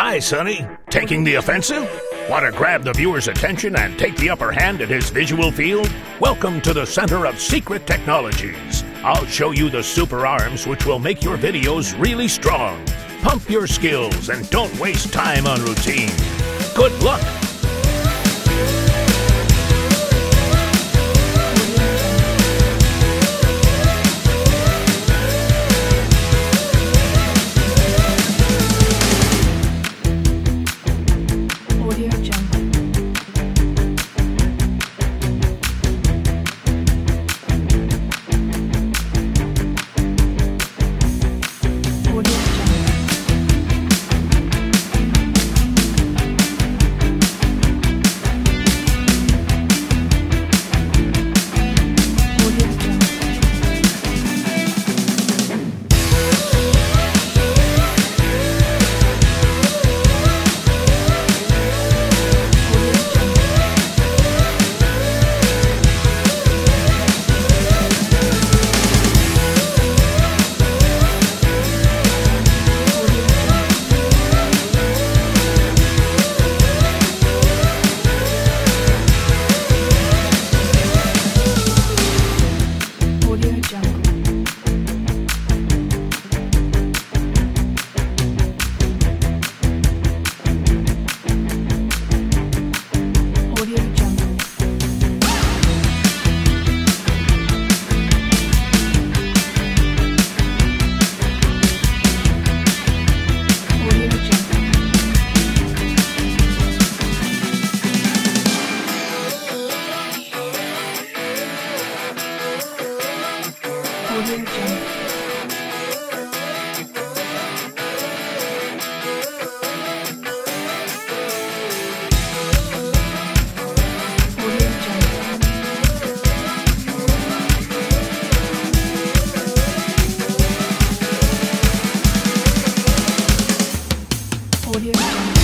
Hi, Sonny. Taking the offensive? Want to grab the viewer's attention and take the upper hand in his visual field? Welcome to the Center of Secret Technologies. I'll show you the super arms which will make your videos really strong. Pump your skills and don't waste time on routine. Good luck! Audio